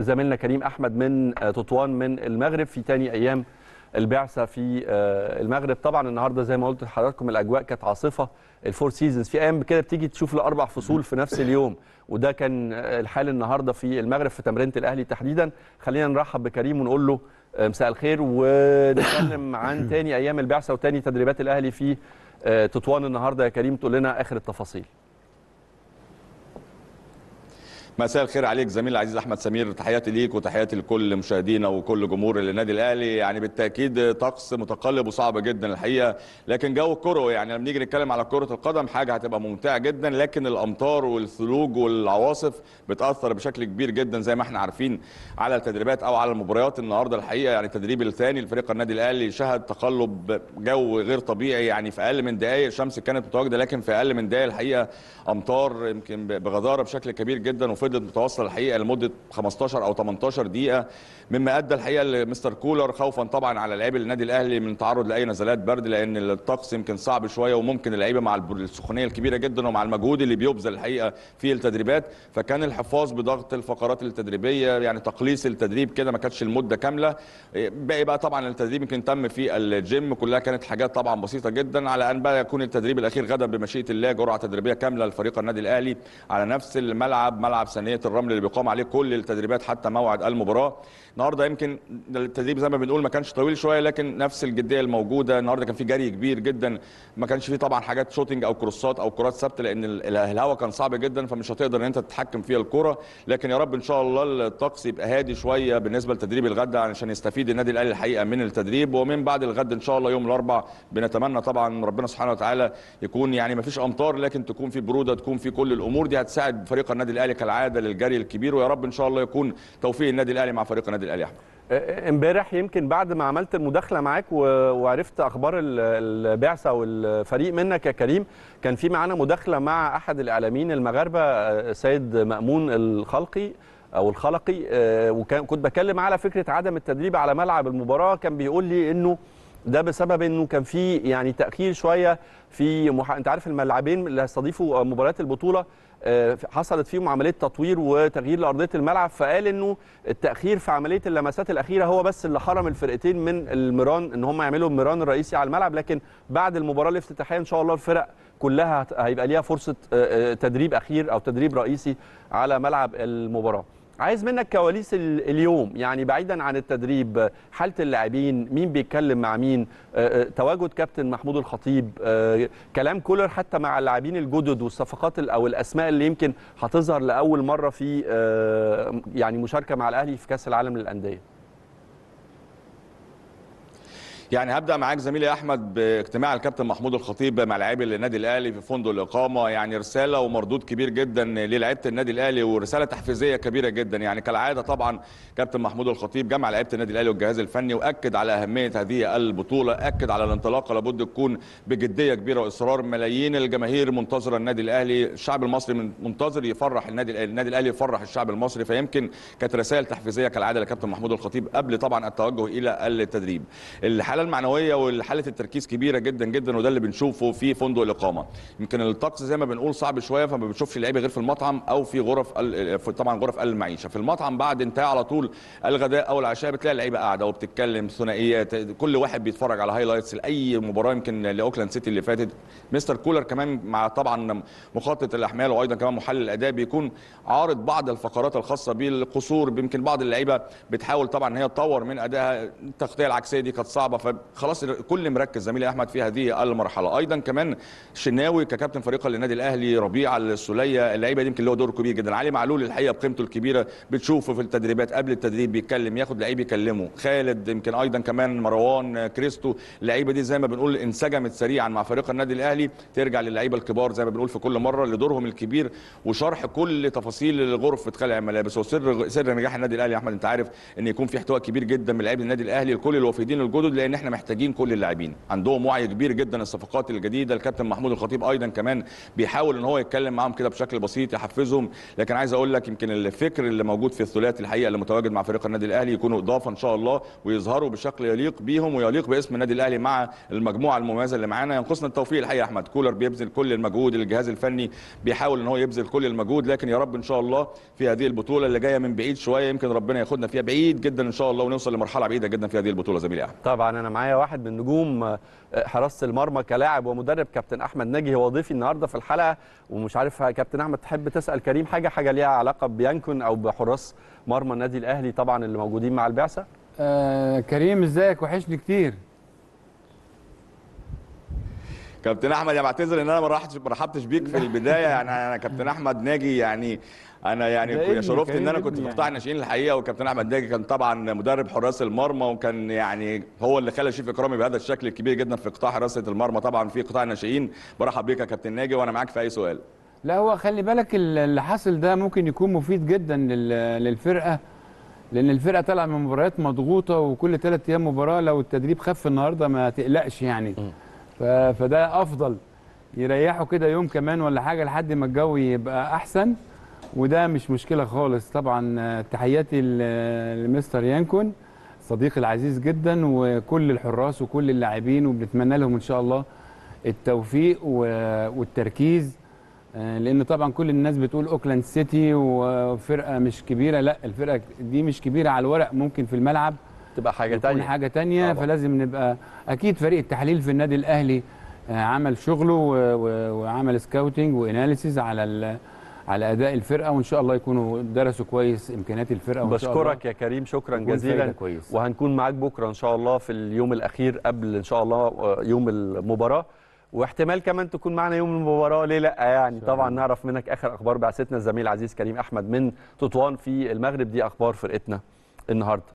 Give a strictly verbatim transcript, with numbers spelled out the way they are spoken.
زميلنا كريم أحمد من تطوان من المغرب في تاني أيام البعثة في المغرب. طبعا النهارده زي ما قلت لحضراتكم الأجواء كانت عاصفة. الفور سيزونز في أيام كده بتيجي تشوف لأربع فصول في نفس اليوم، وده كان الحال النهارده في المغرب في تمرينة الأهلي تحديدا. خلينا نرحب بكريم ونقول له مساء الخير، ونتكلم عن تاني أيام البعثة وتاني تدريبات الأهلي في تطوان النهارده. يا كريم تقول لنا آخر التفاصيل. مساء الخير عليك زميل العزيز احمد سمير، تحياتي ليك وتحياتي لكل مشاهدينا وكل جمهور النادي الاهلي. يعني بالتاكيد طقس متقلب وصعب جدا الحقيقه، لكن جو الكره يعني لما نيجي نتكلم على كره القدم حاجه هتبقى ممتعه جدا، لكن الامطار والثلوج والعواصف بتاثر بشكل كبير جدا زي ما احنا عارفين على التدريبات او على المباريات النهارده. الحقيقه يعني التدريب الثاني لفريق النادي الاهلي شهد تقلب جو غير طبيعي، يعني في اقل من دقائق الشمس كانت متواجده، لكن في اقل من دقائق الحقيقه امطار يمكن بغزاره بشكل كبير جدا، فضلت متواصله الحقيقه لمده خمستاشر او تمنتاشر دقيقه، مما ادى الحقيقه لمستر كولر خوفا طبعا على لاعبي النادي الاهلي من التعرض لاي نزلات برد، لان الطقس يمكن صعب شويه وممكن اللعيبه مع السخونيه الكبيره جدا ومع المجهود اللي بيبذل الحقيقه في التدريبات، فكان الحفاظ بضغط الفقرات التدريبيه يعني تقليص التدريب كده، ما كانتش المده كامله. باقي بقى طبعا التدريب يمكن تم في الجيم، كلها كانت حاجات طبعا بسيطه جدا، على ان بقى يكون التدريب الاخير غدا بمشيئه الله جرعه تدريبيه كامله لفريق النادي الاهلي على نفس الملعب، ملعب سنيه الرمل اللي بيقام عليه كل التدريبات حتى موعد المباراه. النهارده يمكن التدريب زي ما بنقول ما كانش طويل شويه، لكن نفس الجديه الموجوده. النهارده كان في جري كبير جدا، ما كانش فيه طبعا حاجات شوتنج او كروسات او كرات ثابته، لان الهواء كان صعب جدا فمش هتقدر ان انت تتحكم فيها الكره، لكن يا رب ان شاء الله الطقس يبقى هادي شويه بالنسبه لتدريب الغد علشان يستفيد النادي الاهلي الحقيقه من التدريب. ومن بعد الغد ان شاء الله يوم الاربعاء بنتمنى طبعا ربنا سبحانه وتعالى يكون يعني ما فيش امطار، لكن تكون في بروده، تكون في كل الامور دي هتساعد فريق النادي الاهلي كالعاده للجري الكبير، ويا رب ان شاء الله يكون توفيق النادي الاهلي مع فريق النادي الاهلي. احمد امبارح يمكن بعد ما عملت المداخله معاك وعرفت اخبار البعثه والفريق منك يا كريم، كان في معانا مداخله مع احد الاعلاميين المغاربه سيد مامون الخلقي او الخلقي، وكنت بكلم على فكره عدم التدريب على ملعب المباراه. كان بيقول لي انه ده بسبب انه كان في يعني تاخير شويه في مح... انت عارف الملعبين اللي هيستضيفوا مباريات البطوله حصلت فيهم عمليه تطوير وتغيير لارضيه الملعب، فقال انه التاخير في عمليه اللمسات الاخيره هو بس اللي حرم الفرقتين من المران ان هم يعملوا المران الرئيسي على الملعب، لكن بعد المباراه الافتتاحيه ان شاء الله الفرق كلها هيبقى ليها فرصه تدريب اخير او تدريب رئيسي على ملعب المباراه. عايز منك كواليس اليوم، يعني بعيدا عن التدريب، حالة اللاعبين، مين بيتكلم مع مين، تواجد كابتن محمود الخطيب، كلام كولر حتى مع اللاعبين الجدد والصفقات او الاسماء اللي يمكن هتظهر لاول مره في يعني مشاركه مع الاهلي في كاس العالم للانديه. يعني هبدا معاك زميلي احمد باجتماع الكابتن محمود الخطيب مع لاعبي النادي الاهلي في فندق الاقامه، يعني رساله ومردود كبير جدا للاعيبه النادي الاهلي ورساله تحفيزيه كبيره جدا. يعني كالعاده طبعا كابتن محمود الخطيب جمع لاعيبه النادي الاهلي والجهاز الفني واكد على اهميه هذه البطوله، اكد على الانطلاقه لابد تكون بجديه كبيره واصرار. ملايين الجماهير منتظره النادي الاهلي، الشعب المصري منتظر يفرح النادي النادي الاهلي يفرح الشعب المصري، فيمكن كانت رسائل تحفيزيه كالعاده لكابتن محمود الخطيب قبل طبعا التوجه الى التدريب. الحاله المعنويه والحاله التركيز كبيره جدا جدا، وده اللي بنشوفه في فندق الاقامه. يمكن الطقس زي ما بنقول صعب شويه، فما بتشوفش اللعيبه غير في المطعم او في غرف طبعا غرف المعيشه. في المطعم بعد انتهاء على طول الغداء او العشاء بتلاقي اللعيبه قاعده وبتتكلم ثنائيات، كل واحد بيتفرج على هايلايتس لاي مباراه يمكن لاوكلاند سيتي اللي فاتت. مستر كولر كمان مع طبعا مخطط الاحمال وايضا كمان محلل الاداء بيكون عارض بعض الفقرات الخاصه بالقصور، يمكن بعض اللعيبه بتحاول طبعا ان هي تطور من ادائها، التغطيه العكسيه دي كانت صعبه، فخلاص الكل مركز زميلي احمد في هذه المرحله. ايضا كمان شناوي ككابتن فريق النادي الاهلي، ربيع السوليه، اللعيبه دي يمكن له دور كبير جدا. علي معلول الحقيقه بقيمته الكبيره بتشوفه في التدريبات، قبل التدريب بيتكلم ياخد لعيب يكلمه. خالد يمكن ايضا كمان مروان كريستو، اللعيبه دي زي ما بنقول انسجمت سريعا مع فريق النادي الاهلي، ترجع للعيبه الكبار زي ما بنقول في كل مره لدورهم الكبير وشرح كل تفاصيل الغرف خلع الملابس. وسر سر نجاح النادي الاهلي يا احمد انت عارف ان يكون في احتواء كبير جدا من لعيبه النادي الاهلي لكل الوافدين الجدد، لان احنا محتاجين كل اللاعبين، عندهم وعي كبير جدا الصفقات الجديده. الكابتن محمود الخطيب ايضا كمان بيحاول ان هو يتكلم معاهم كده بشكل بسيط يحفزهم، لكن عايز اقول لك يمكن الفكر اللي موجود في الثلاثي الحقيقه اللي متواجد مع فريق النادي الاهلي يكونوا اضافه ان شاء الله ويظهروا بشكل يليق بيهم ويليق باسم النادي الاهلي مع المجموعه المميزه اللي معانا. ينقصنا التوفيق الحقيقه يا احمد، كولر بيبذل كل المجهود، الجهاز الفني بيحاول ان هو يبذل كل المجهود، لكن يا رب ان شاء الله في هذه البطوله اللي جايه من بعيد شويه يمكن ربنا ياخدنا فيها بعيد جدا ان شاء الله ونوصل لمرحله بعيده جدا في هذه البطوله. زميلي احمد طبعا انا معايا واحد من نجوم حراسه المرمى كلاعب ومدرب، كابتن احمد ناجي، هو ضيفي النهارده في الحلقه. ومش عارف كابتن احمد تحب تسال كريم حاجه حاجه ليها علاقه بيانكون او بحراس مرمى النادي الاهلي طبعا اللي موجودين مع البعثه؟ آه كريم ازيك، وحشني كتير كابتن احمد. يا بعتذر ان انا ما رحبتش بيك في البدايه، يعني انا كابتن احمد ناجي يعني انا يعني شرفت ان انا كنت في قطاع الناشئين الحقيقه، وكابتن احمد ناجي كان طبعا مدرب حراس المرمى وكان يعني هو اللي خلى شريف اكرامي بهذا الشكل الكبير جدا في قطاع حراسه المرمى طبعا في قطاع الناشئين. برحب بيك يا كابتن ناجي وانا معاك في اي سؤال. لا هو خلي بالك اللي حاصل ده ممكن يكون مفيد جدا للفرقه، لان الفرقه طالعه من مباريات مضغوطه وكل ثلاث ايام مباراه. لو التدريب خف النهارده ما تقلقش يعني، فده افضل يريحوا كده يوم كمان ولا حاجه لحد ما الجو يبقى احسن، وده مش مشكله خالص. طبعا تحياتي لمستر يانكون صديقي العزيز جدا وكل الحراس وكل اللاعبين، وبنتمنى لهم ان شاء الله التوفيق والتركيز، لان طبعا كل الناس بتقول اوكلاند سيتي وفرقه مش كبيره. لا الفرقه دي مش كبيره على الورق، ممكن في الملعب تبقى حاجه تانية حاجه تانية طبعا. فلازم نبقى اكيد فريق التحليل في النادي الاهلي عمل شغله وعمل سكاوتنج واناليسيز على على اداء الفرقه، وان شاء الله يكونوا درسوا كويس امكانيات الفرقه. وان شاء الله بشكرك يا كريم، شكرا جزيلا كويس. وهنكون معاك بكره ان شاء الله في اليوم الاخير قبل ان شاء الله يوم المباراه، واحتمال كمان تكون معنا يوم المباراه ليه لا يعني شكرا. طبعا نعرف منك اخر اخبار بعثتنا الزميل العزيز كريم احمد من تطوان في المغرب، دي اخبار فرقتنا النهارده.